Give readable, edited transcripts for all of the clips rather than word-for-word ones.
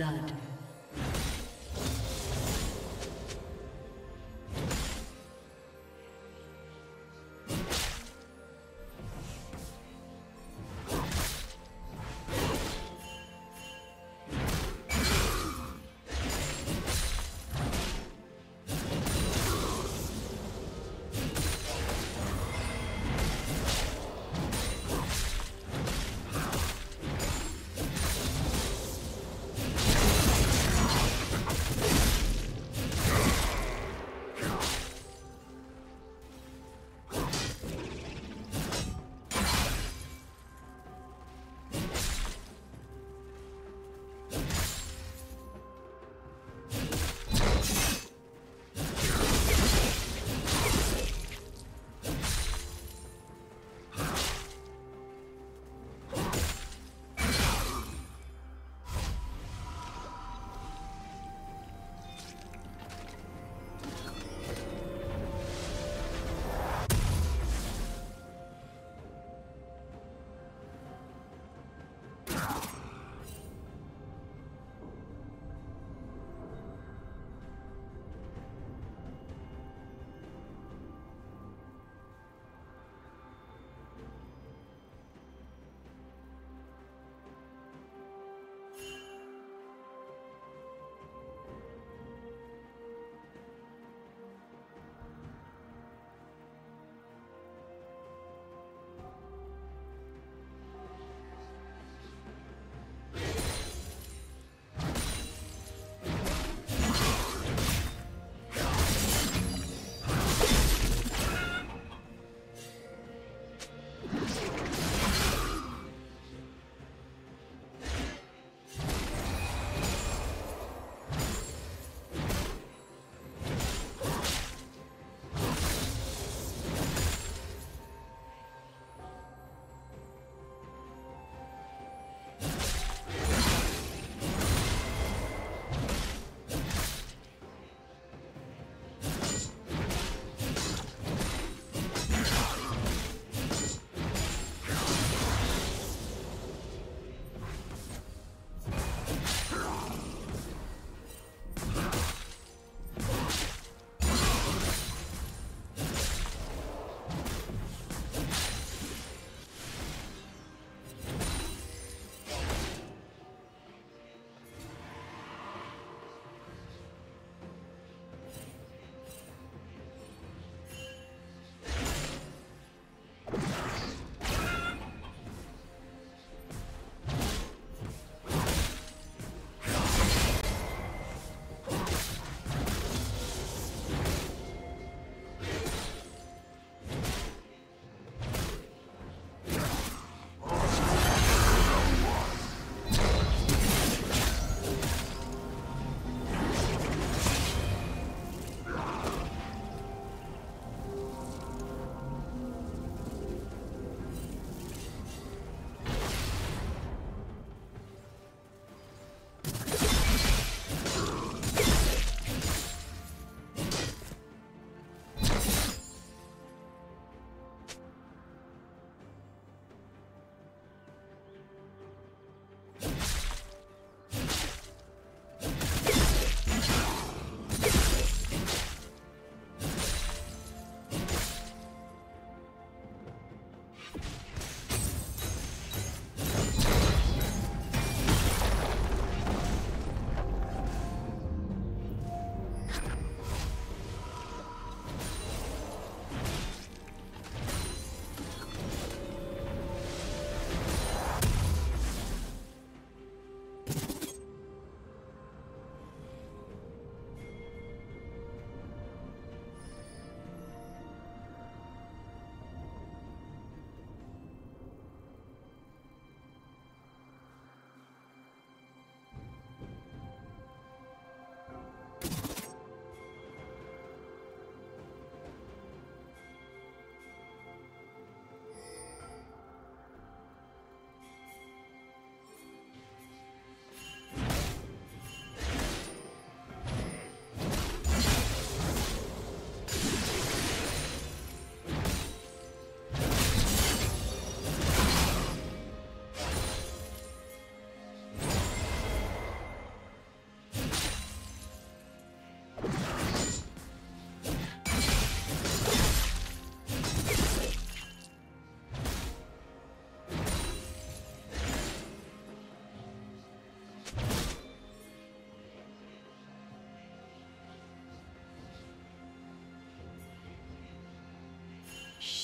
blood.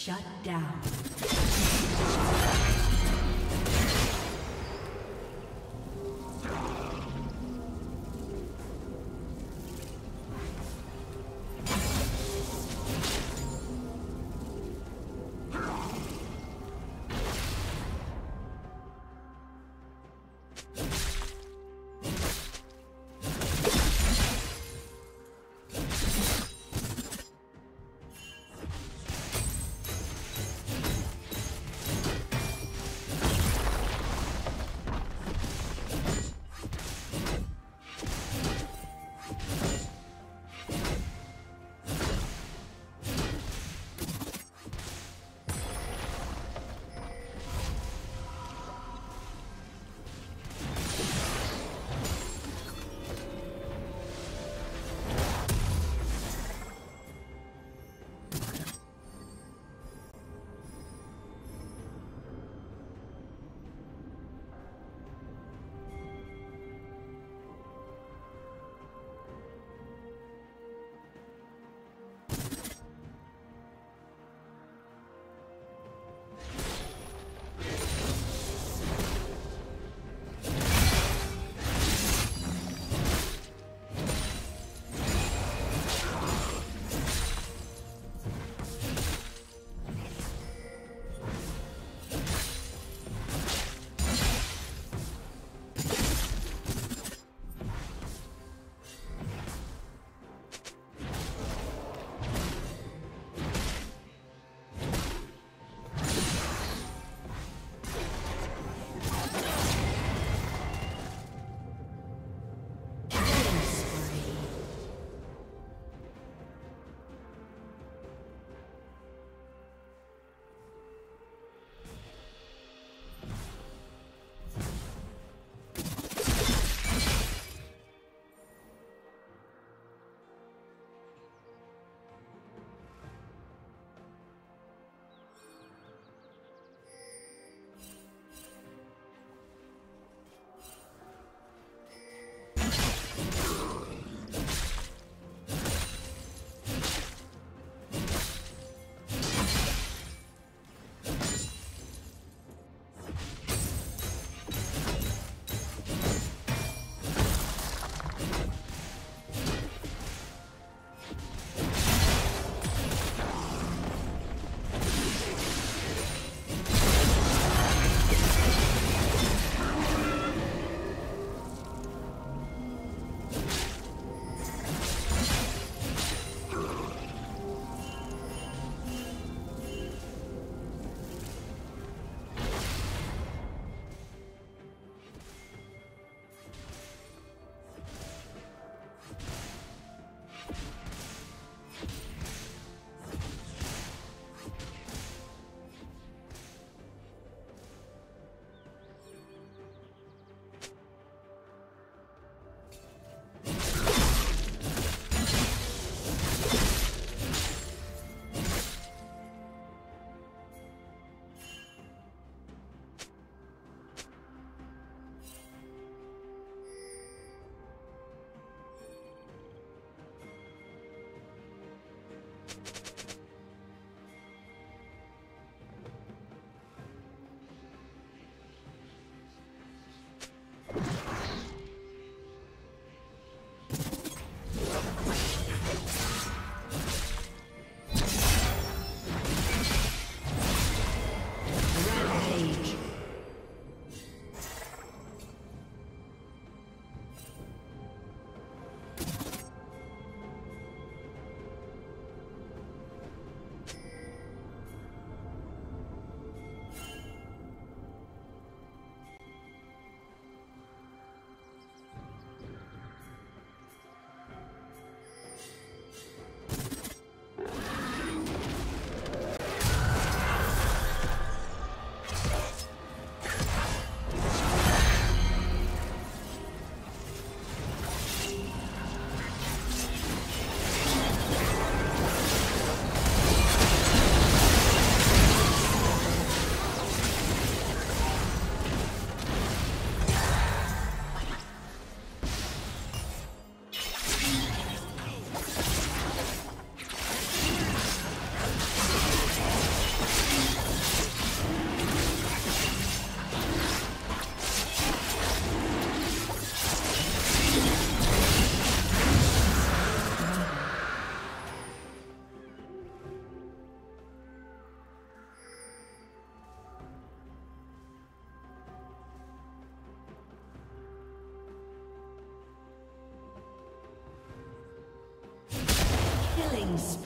Shut down.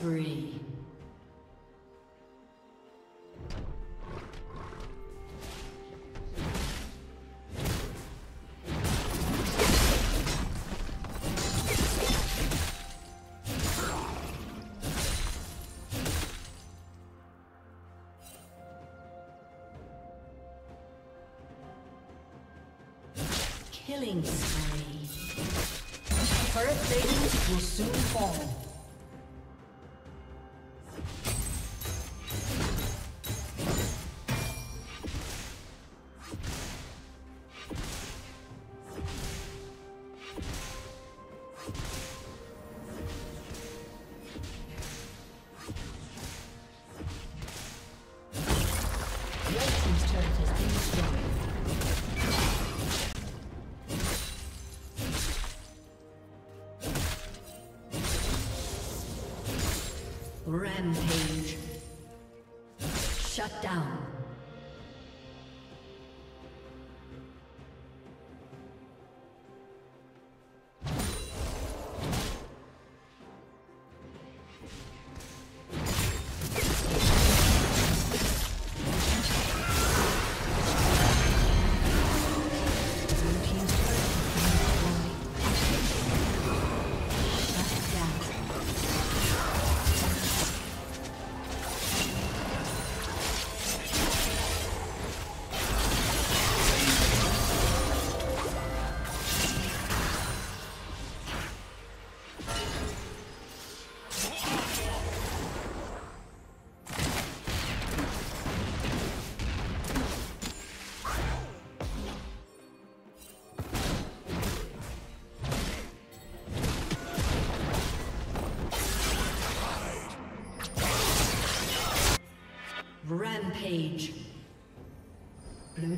spree. Killing spree. Turret plating will soon fall. Rampage. Shut down. Rampage. Blue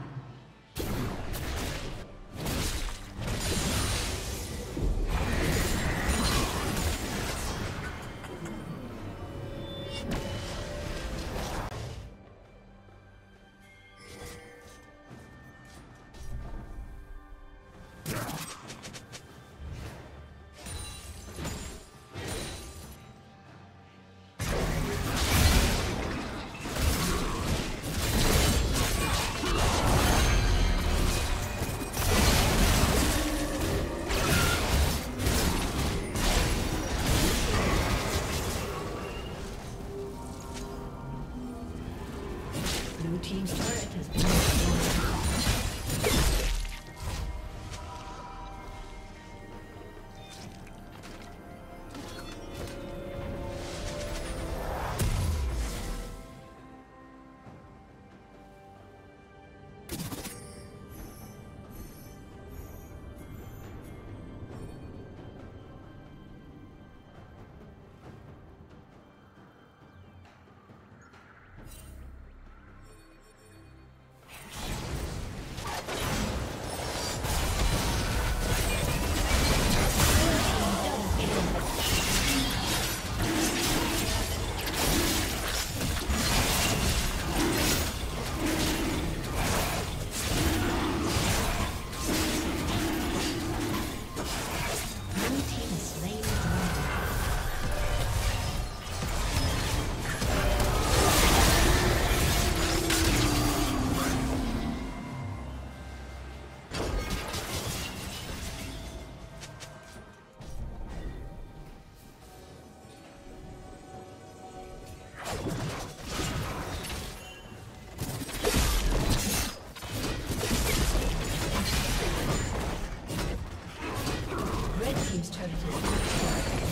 team's turret has been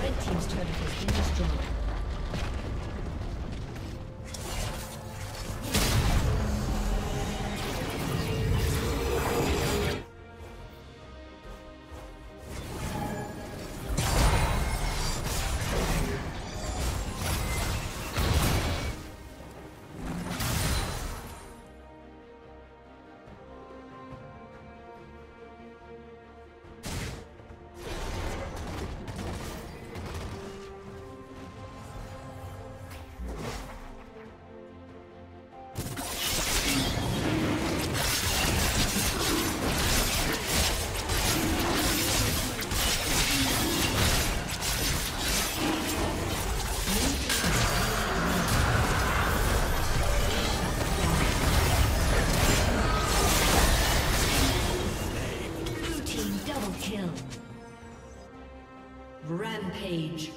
Red team's inhibitor has been destroyed. Double kill. Rampage.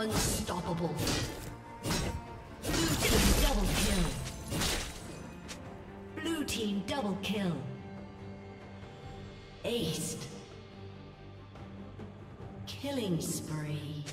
Unstoppable. Blue team double kill. Blue team double kill. Aced. Killing spree.